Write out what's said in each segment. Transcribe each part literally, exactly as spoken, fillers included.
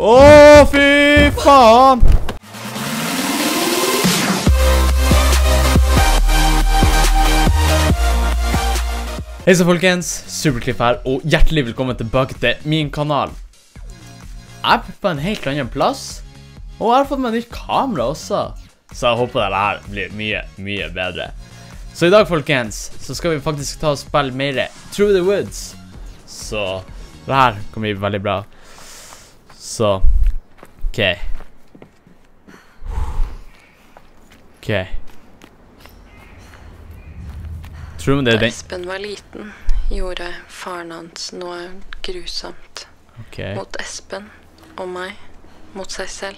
Åh, fy fan! Hejsan folkens, Supercliff här och hjärtligt välkommen tillbaka till min kanal. Jag är på en helt annan plats och jag har fått med en ny kamera också. Så jag hoppas att det här blir mycket, mycket bättre. Så idag folkens, så ska vi faktiskt ta och spela med det Through the Woods. Så det här kommer bli väldigt bra. Så okej. Okej. Tror du det är den? Espen var liten gjorde faren hans något grusamt. Okay. Mot Espen och mig. Mot sig själv.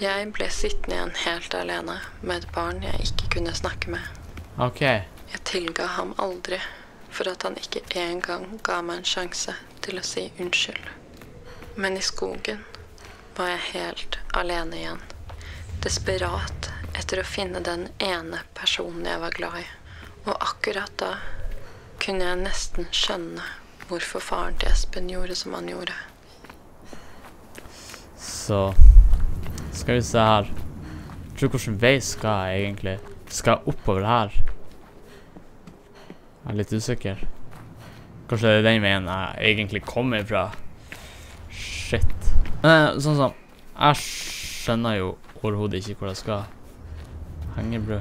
Jag blev sittande igen helt alene med ett barn jag inte kunde snacka med. Okay. Jag tillgav ham aldrig för att han inte en gång gav mig en chans till att säga undskyld. Men i skogen var jag helt alene igen. Desperat efter att finna den ena personen jag var glad i. Och akkurat då kunde jag nästan skönna varför faren till Espen gjorde som han gjorde. Så ska vi se här. Jag tror kursen väg ska jag egentligen. Ska jag upp över här? Jag är lite osäker. Kanske det är den vägen jag egentligen kommer ifrån. Shit. Nei, sånn som, jeg skjønner jo overhodet ikke hvor jeg skal henge bru.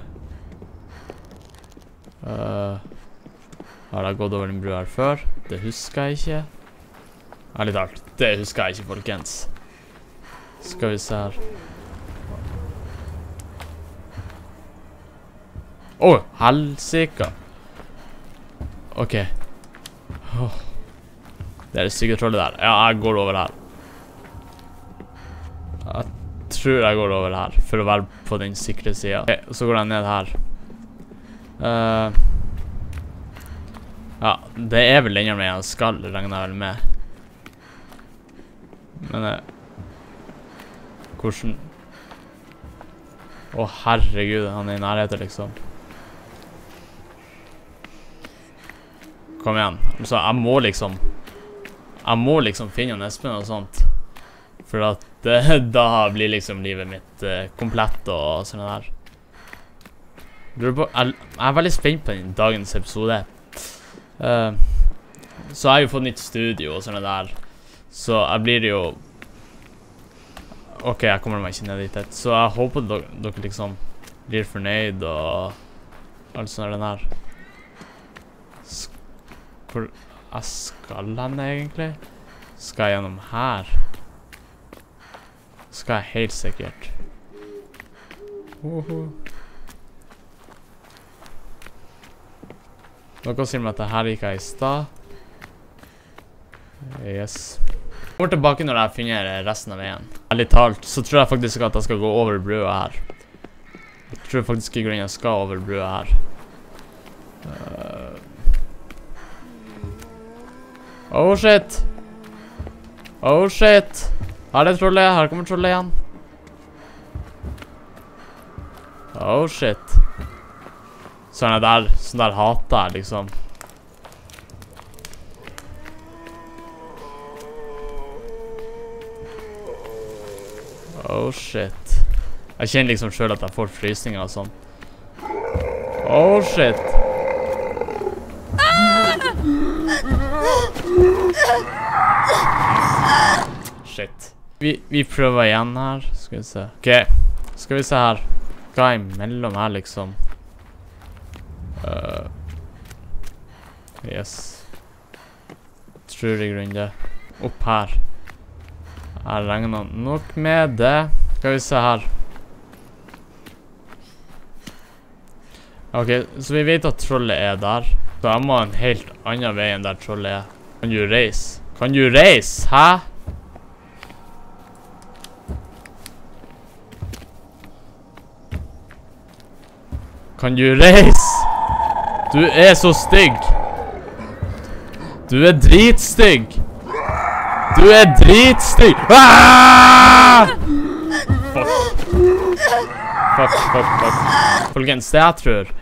Uh, har jeg gått over den bru her før? Det husker jeg ikke. Ærlig talt, det husker jeg ikke, folkens. Skal vi se her. Åh, oh, helsika. Ok. Oh. Det er det stygge trollet der. Ja, jeg går over her. Jeg tror jeg går over her, for å være på den sikre siden. Ok, så går jeg ned her. Uh, ja, det er vel den jeg skal regne vel med. Men, uh, hvordan... Å, oh, herregud, han er i nærheten liksom. Kom igjen. Altså, jeg må liksom... Jag må liksom finna Espen och sånt. För att eh, då blir liksom livet mitt eh, komplett och sådana där. Jag är väldigt spänd på den dagens episode. Uh, så jag har ju fått nytt studio och sådana där. Så jag blir ju... Okej, okay, jag kommer mig inte ner dit. Så jag hoppas att de liksom blir förnöjd och allt sådana där. Skor... Hva skal han egentlig? Skal jeg gjennom her? Skal jeg helt sikkert. Oho. Dere sier meg at det her gikk jeg i stad. Yes. Jeg går tilbake når jeg finner resten av veien. Ærlig talt, så tror jeg faktisk ikke at jeg skal gå over brua her. Jeg tror faktisk ikke at jeg skal over brua her. Øh... Oh shit. Oh shit. Her er det trollet, her kommer trollet igjen. Oh shit. Sånn er der, sånn der hat der liksom. Oh shit. Jeg kjenner liksom selv at jeg får frysninger og sånn. Oh shit. Shit. Vi, vi prøver igjen her. Skal vi se. Ok, skal vi se her. Hva er imellom her liksom? uh, Yes. Tror jeg grunn det. Opp her. Jeg regner nok med det. Skal vi se her. Ok, så vi vet at trollet er der. Så jeg må en helt annen vei enn der trollet er. Kan du reise? Kan du reise? Hæ? Kan du reise? Du er så stygg. Du er dritstygg. Du er dritstygg. Ah! Fuck. Fuck, fuck, fuck. Folkens, det jeg tror,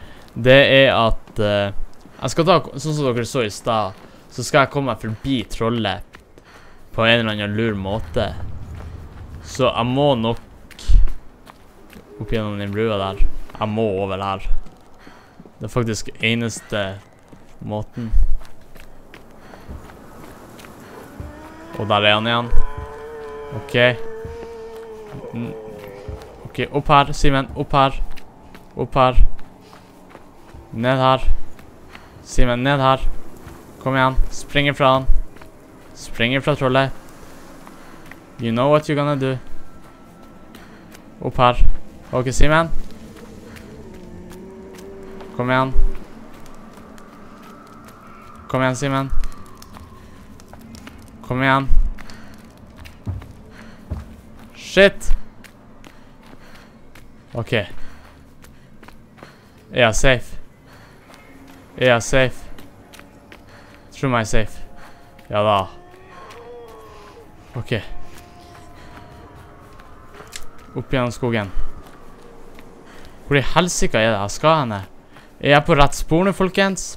det er at uh, jeg skal ta, sånn som dere så i stad, så skal jeg komme forbi trollet på en eller annen lur måte. Så jeg må nok opp gjennom den brua der. Jeg må over her. Det er faktisk eneste måten. Og der er han igjen. Ok. Ok, opp her, Simen, opp her. Opp her. Ned her. Simen, ned her. Kom igjen, spring ifra han. Spring ifra trollet. You know what you're gonna do. Opp her. Ok, Simen. Kom igjen. Kom igjen, Simen. Kom igjen. Shit. Ok. Er jeg safe? Er jeg safe? Tror meg safe. Ja da. Ok. Opp gjennom skogen. Hvor i helsika er det jeg skal henne? Er jeg på rett spor nå, folkens?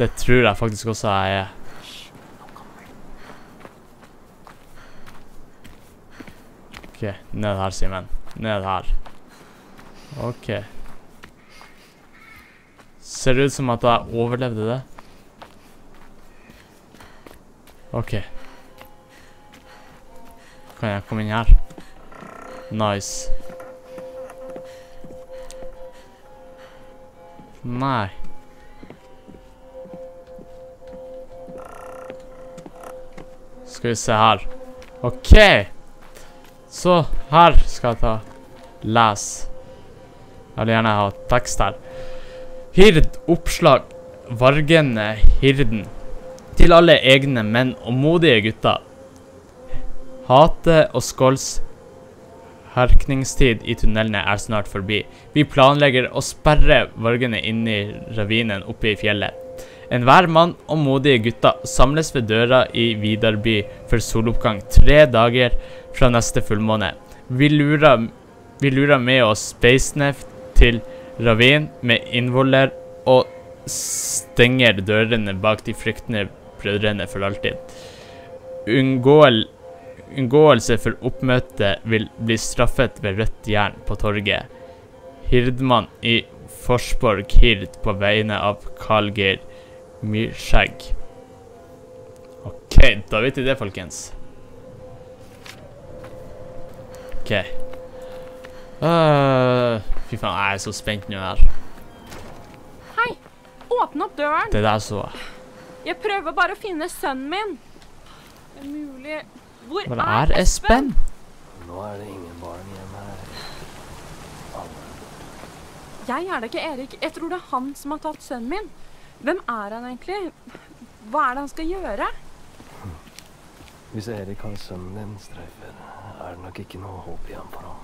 Det tror jeg faktisk også jeg er. Ok, ned her, Simen. Ned her. Ok. Ser det ut som at jeg overlevde det? Ok. Kan jeg komme inn her? Nice. Nei. Skal vi se her. Ok. Så her skal jeg ta les. Jeg vil gjerne ha tekst her. Hird, oppslag, vargene, hirden. Til alle egne menn og modige gutter. Hate og skåls herkningstid i tunnelene er snart forbi. Vi planlegger å sperre vargene inne i ravinen oppe i fjellet. En hver mann og modige gutter samles ved døra i Vidarby for soloppgang tre dager fra neste fullmåne. Vi lurer, vi lurer med oss speisnef til ravin med innvoller og stenger dørene bak de fryktende brødrene for alltid. Unngåel, unngåelse for oppmøte vil bli straffet ved rødt jern på torget. Hirdmann i Fossborg hird på vegne av Kalger. Mye skjegg. Ok, da vet vi det, folkens. Ok. uh, Fy faen, jeg er så spent nå her. Hei, åpne opp døren. Det der så jeg prøver bare å finne sønnen min. Det er mulig. Hvor Hva er Espen? Nå er det ingen barn hjemme her. Jeg er det ikke, Erik. Jeg tror det er han som har tatt sønnen min. Hvem er han egentlig? Hva er det han skal gjøre? Hvis Erik har sønnen din streifer, er det nok ikke noe håp igjen for ham.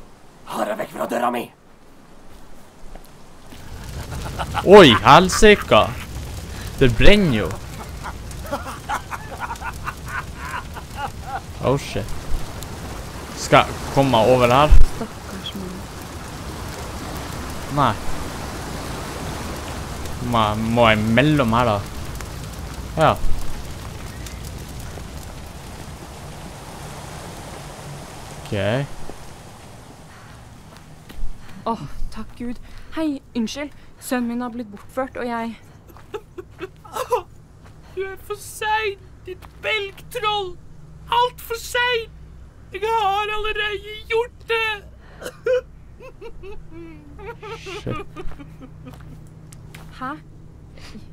Har jeg vekk fra døra mi! Oi, helsika! Det brenner jo! Oh shit. Skal jeg komme over her? Stakkars min. Nei. Må, må jeg mellom her da? Ja. Ok. Åh, oh, takk Gud. Hei, unnskyld. Sønnen min har blitt bortført, og jeg... Du er for sein, ditt belgtroll. Alt for sein. Jeg har allerede gjort det. Shit. Hæ?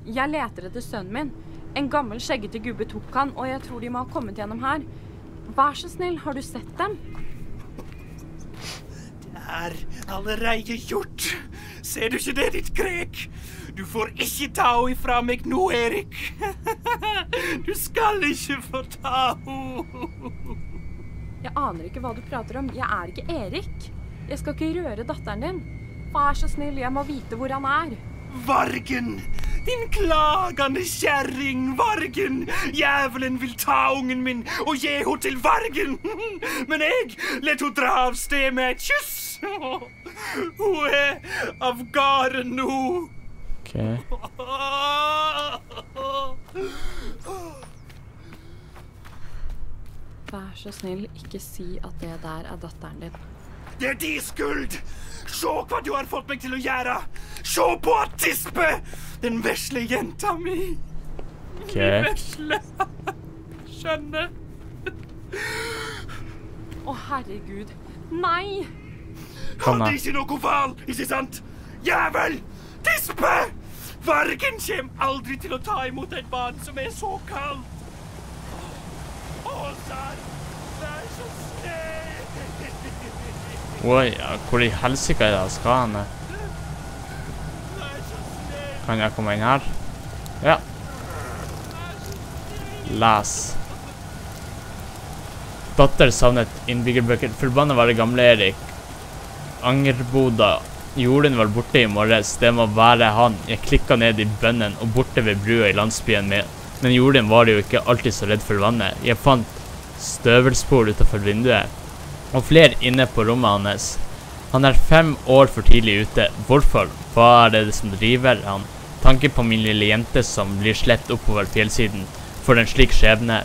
Jeg leter etter sønnen min. En gammel skjeggete gubbe tok han, og jeg tror de må ha kommet gjennom her. Vær så snill, har du sett dem? Det er allerede gjort. Ser du ikke det, ditt grek? Du får ikke ta henne ifra meg nå, Erik. Du skal ikke få ta henne. Jeg aner ikke hva du prater om. Jeg er ikke Erik. Jeg skal ikke røre datteren din. Vær så snill, jeg må vite hvor han er. Vargen! Din klagende kjerring, Vargen! Jævelen vil ta ungen min og gi henne til Vargen! Men jeg let henne dra av sted med et kyss! Hun er av gårde nå! Ok. Vær så snill, ikke si at det der er datteren din. Det er din skuld! Se hva du har fått meg til å gjøre! Se på tispe! Den vesle jenta mi! Ok. Den vesle! Skjønne! Å, herregud. Nei! Kom da. Hadde ikke noe val, ikke sant? Jævel! Tispe! Vargen kommer aldri til å ta imot et barn som er så kaldt! Oi, hvor i helsike er det jeg skal henne? Kan jeg komme inn her? Ja. Les. Datter savnet innbyggerbøker. Forbannet var det gamle Erik. Angerboda. Jorden var borte i morges. Det må være han. Jeg klikket ned i bønnen og borte ved brua i landsbyen min. Men jorden var jo ikke alltid så redd for vannet. Jeg fant støvelspor utenfor vinduet. Og flere inne på rommet hans. Han er fem år for tidlig ute. Hvorfor? Hva er det som driver han? Tanken på min lille jente som blir slett oppover fjellsiden for en slik skjebne.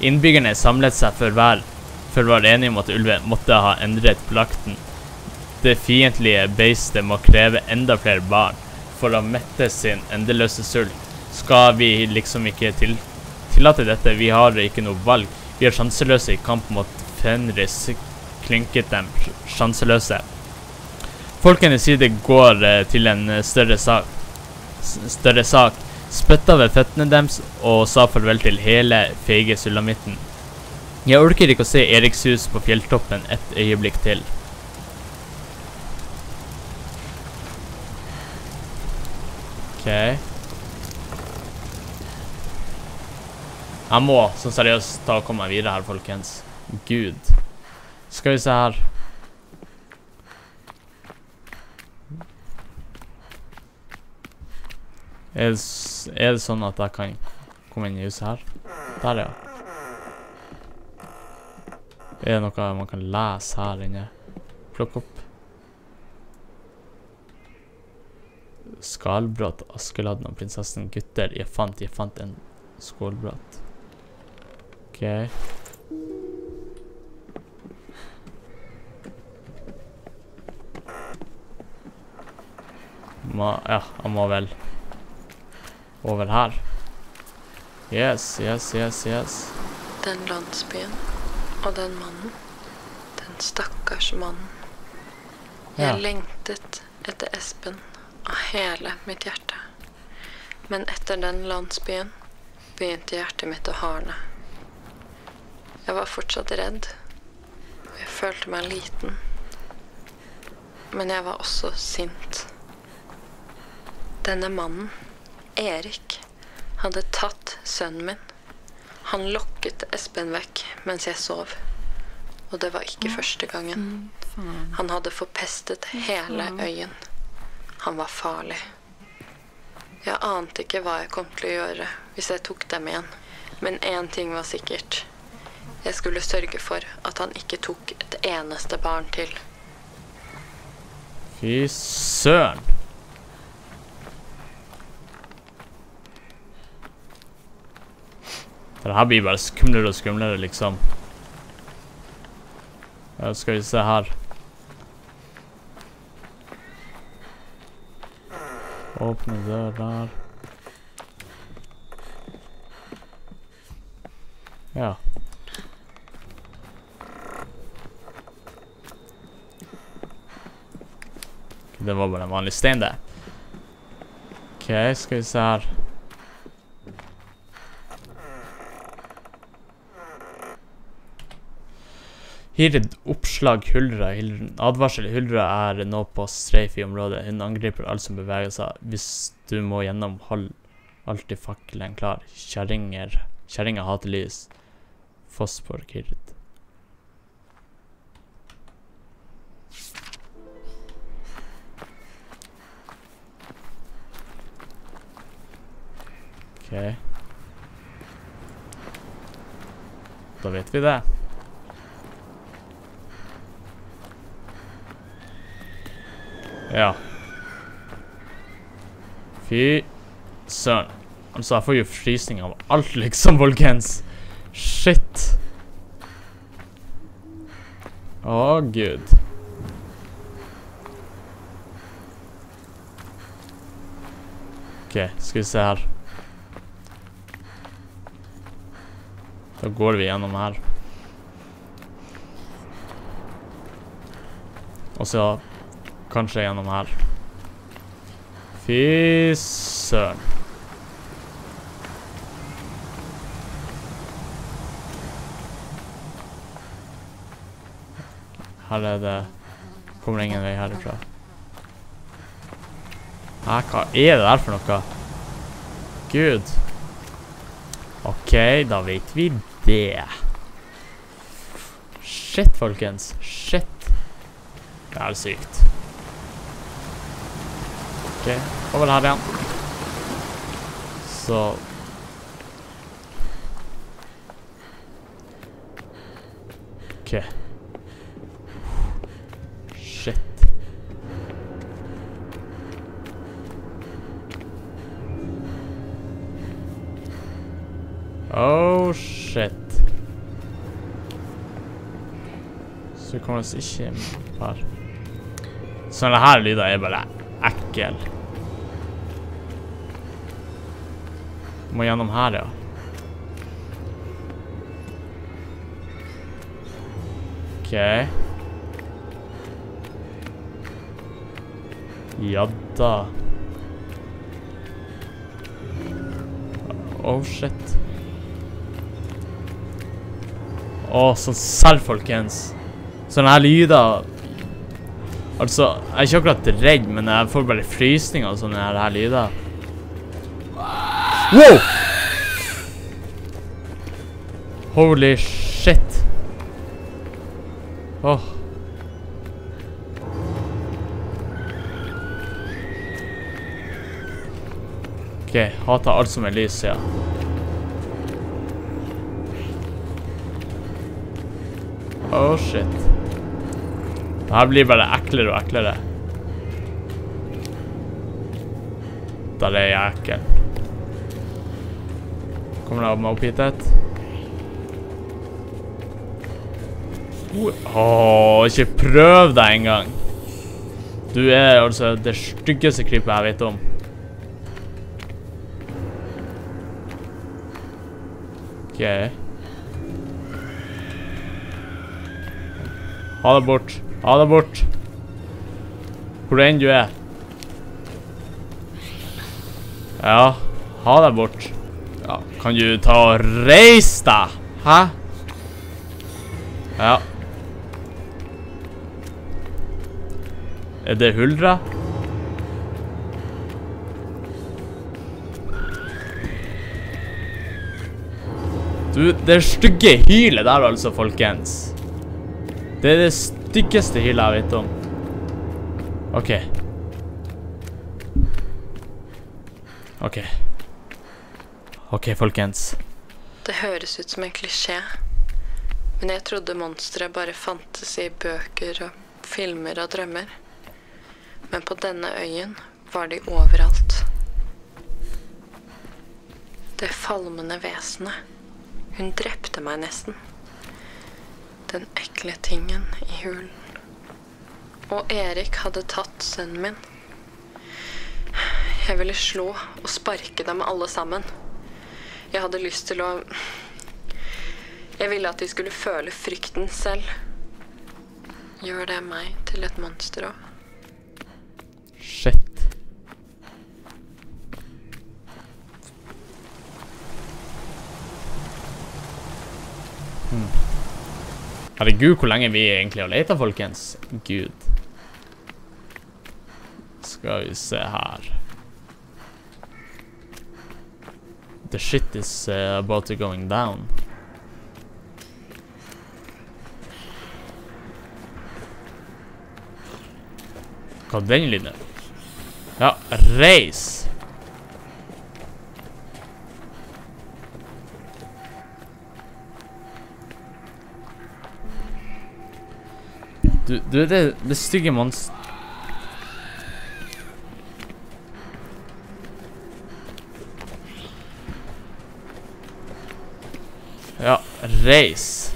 Innbyggerne samlet seg for hver, for hver enige om at ulven måtte ha endret plakten. Det fientlige beistet må kreve enda flere barn for å mette sin endeløse sult. Skal vi liksom ikke til tillate dette? Vi har ikke noe valg. Vi er sjanseløse i kamp mot Fenris, klynket dem sjanseløse. Folkene sier det går eh, til en større sak. S større sak. Spøtta ved føttene dems og sa farvel til hele feige sulamitten. Jeg orker ikke å se Eriks hus på fjelltoppen et øyeblikk til. Ok. Jeg må, som seriøst, ta og komme meg videre her, folkens. Gud. Skal vi se her. Er det, er det sånn at jeg kan komme inn i huset her? Der, ja. Er det noe man kan lese her inne? Plukk opp. Skalbrott, Askeladden og prinsessen gutter. Jeg fant, jeg fant en skalbrott. Ok. Ja, han må vel over her. Yes, yes, yes, yes. Den landsbyen og den mannen. Den stakkars mannen. Jeg ja. lengtet etter Espen av hele mitt hjerte. Men etter den landsbyen begynte hjertet mitt å hardne. Jeg var fortsatt redd. Og jeg følte meg liten. Men jeg var også sint. Denne mannen, Erik, hadde tatt sønnen min. Han lokket Espen vekk mens jeg sov. Og det var ikke første gangen. Han hadde forpestet hele øyen. Han var farlig. Jeg ante ikke hva jeg kom til å gjøre hvis jeg tok dem igjen. Men én ting var sikkert. Jeg skulle sørge for at han ikke tok et eneste barn til. Fy søren! Det her blir bare skumlere og skumlere, liksom. Ja, skal vi se her. Åpne dør der. Ja. Det var bare en vanlig stein, det. Ok, skal vi se her. Hird oppslag Huldra. Advarsel Huldra er nå på streif i området. Hun angriper alt som beveger seg. Hvis du må gjennom, hold alltid fakkelen klar. Kjerringer. Kjerringer hater lys. Fossborg Hird. Ok. Da vet vi det. Ja. Fy søren. Altså, jeg får jo frysning av alt, liksom, folkens. Shit. Ja, gud. Okej, okay, ska vi se här. Då går vi igenom här. Och så kanske igenom här. Fissör. Här är det. Kommer ingen väg härifrån. Ah, vad är det där för något? Gud. Okej, okay, då vet vi det. Shit, folkens. Shit. Det är sykt. Okej, okay. Och vad hade han? Så. Okej. Okay. Oh shit. Så kommer det sig kämpa. Sådana här lyder är bara äckel. Må igenom här då. Okej. Okay. Jadda. Oh shit. Åh, oh, så särfolkens. Sådana här lyder. Alltså, jag är inte akkurat rädd, men jag får bara frysning av sådana här, här lyder. Wow! Holy shit. Åh. Oh. Okej, okay, hatar allt som är lys, ja. Oh shit. Det här blir bara äcklare och äcklare. Där är jag äckel. Kommer det av mig upp hit ett? Åh, inte pröv det en gång. Du är alltså det styggaste krypet jag vet om. Okej. Okay. Ha det bort, ha det bort. Hur den du är. Ja, ha det bort. Ja, kan du ta rejsta? Ha? Ja. Är det Huldra? Du, det stygga hylet där alltså, folkens. Det är det styggaste hela jag vet om. Okej. Okay. Okej. Okay. Okej, okay, folkens. Det hörs ut som en kliché. Men jag trodde monster bara fanns i böcker och filmer och drömmar. Men på denna öjen var de överallt. Det falmande väsnet. Hon dräpte mig nästan. Den äckliga tingen i hulen. Och Erik hade tagit sönnen min. Jag ville slå och sparka dem alla samman. Jag hade lust till att... Jag ville att de skulle känna frukten själv. Gör det mig till ett monster då. Shit. Hmm. Herregud, hur länge vi egentligen har letat, folkens. Gud. Ska vi se här. The shit is uh, about to going down. Kom den lilla. Ja, race. Du, du är det, det stygga monster. Ja, race.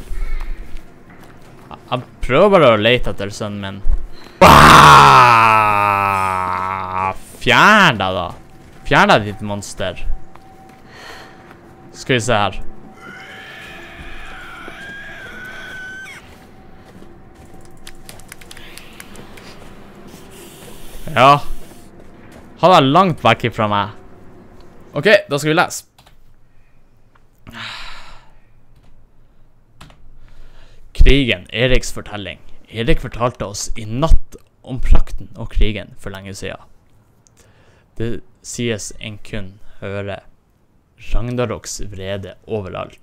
Jag prövar att leta efter sen, men... Fjärda då. Fjärda ditt monster. Ska vi se här. Ja. Hålla långt bak ifrån mig. Okej, då ska vi läsa. Krigen, Eriks fortelling. Erik fortalte oss i natt om prakten och krigen för länge sedan. Det sies en kun höra Ragnaroks vrede överallt.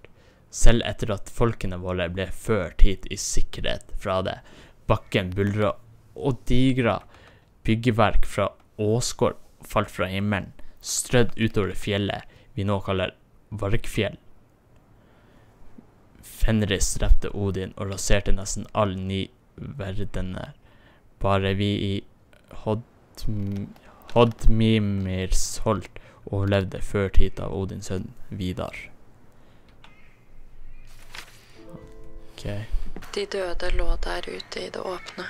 Selv efter att folkene våra blev fört hit i säkerhet från det. Backen bullra och digra byggverk från Åsgård fall från himlen, strödd ut över fjället vi nu kallar Varkfjell. Fenris dräpte Odin och raserade nästan all ny världen där. Bara vi i Hodmimirs holt överlevde förtid av Odins son Vidar. Okej. De döda låg där ute i det öppna.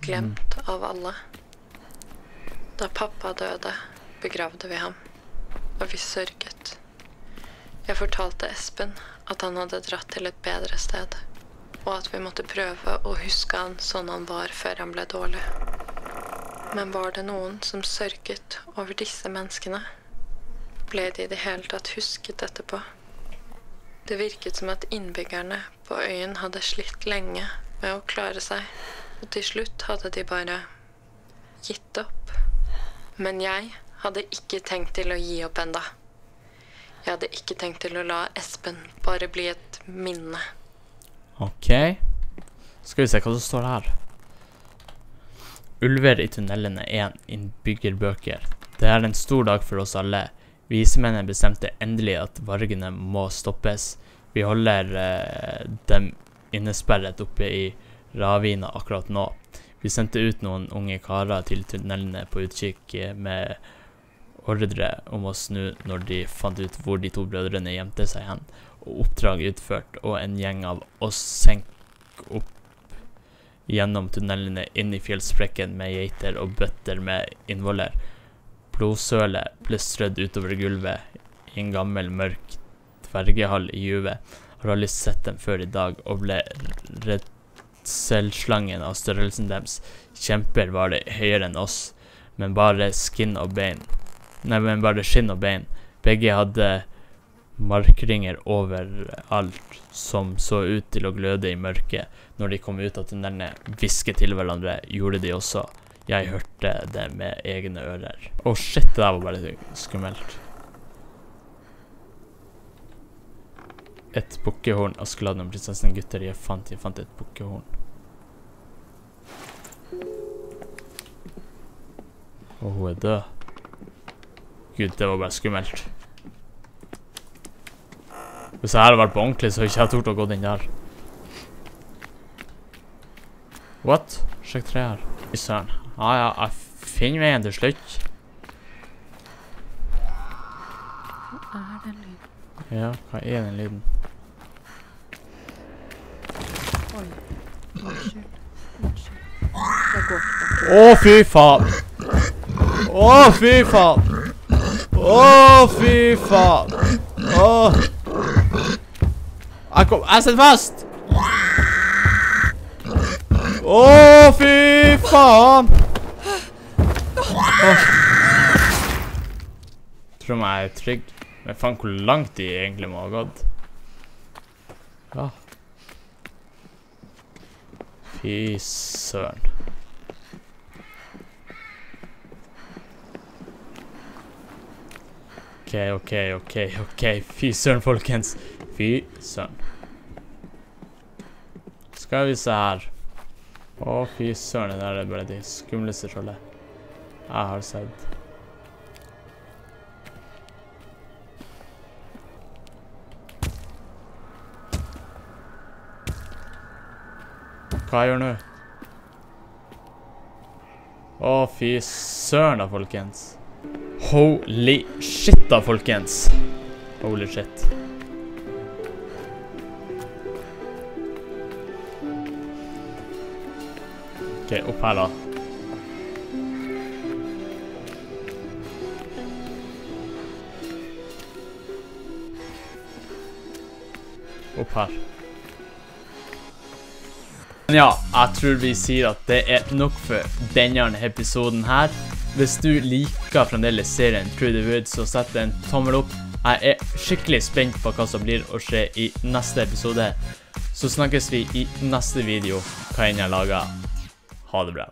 Glömt mm. av alla. När pappa döda begravde vi ham och vi sörget. Jag fortalte Espen att han hade dratt till ett bättre städ och att vi måste pröva och huska han som han var för han blev dålig. Men var det någon som sörget över dessa människorna? Blev det i det hela att husket detta på? Det virkade som att inbyggarna på ön hade slitt länge med att klara sig och till slut hade de bara gitt upp. Men jag hade inte tänkt till att ge upp ända. Jag hade inte tänkt till att låta Espen bara bli ett minne. Okej. Okay. Ska vi se vad som står här. Ulver i tunneln är en inbyggerböker. Det är en stor dag för oss alla. Vismännen bestämde äntligen att vargarna måste stoppas. Vi håller eh, dem innespärrat uppe i ravina akkurat nu. Vi sände ut någon unga karlar till tunneln på utkik med ordre om oss nu när de fann ut var de två bröderna gömde sig hen. Och uppdrag utfört och en gäng av oss sänk upp genom tunneln in i fjällspräcken med geiter och bötter med involler. Blodsöle blev strödd ut över gulvet i en gammal mörk dvärgehall i Juve. Har aldrig sett den för idag och blev rädd. Sälslangen av störelsen dems kämpar var det högre än oss, men bara skinn och ben. Nej, men bara skinn och ben. Bägge hade markringar överallt som såg ut till att glöda i mörker. När de kom ut av tunneln viskade till varandra, gjorde de också. Jag hörde det med egna öron. Och shit, det där var bara skummelt. Ett buckehorn av skladen om prinsessan gutter. Jag fann, jag fann ett buckehorn. Och hon är död. Gud, det var bara skummelt. Hvis det här var på onklig så har jag inte tort att gå den där. What? Sjekk tre här. I sörn. Ah, ja, jag finner mig ändå slut. Vad är den lyden? Ja, vad är den lyden? Oj. Ursäkta. Ursäkta. Åh, fy fan. Åh, fy fan. Åh, fy fan. Åh. Jag kom, jag satt fast. Åh, fy fan. Åh. Tror man är trygg. Men fan hur långt det är egentligen har gått. Ja. Fy sörn. Okej, okej, okej, okej. Fy sörn, folkens. Fy sörn. Ska vi se här. Åh, fy sörn. Det där är bara det skumligaste trollet jag har sett. Vad gör nu? Åh, fy sörn då, folkens. Holy shit då, folkens. Holy shit. Okej, upp här då. Upp här. Ja, jag tror vi ser att det är nog för denne episoden här. Hvis du liker fremdeles serien Through the Woods, så sett en tommel opp. Jeg er skikkelig spent på hva som blir å skje i neste episode. Så snakkes vi i neste video, hva enn jeg lager. Ha det bra.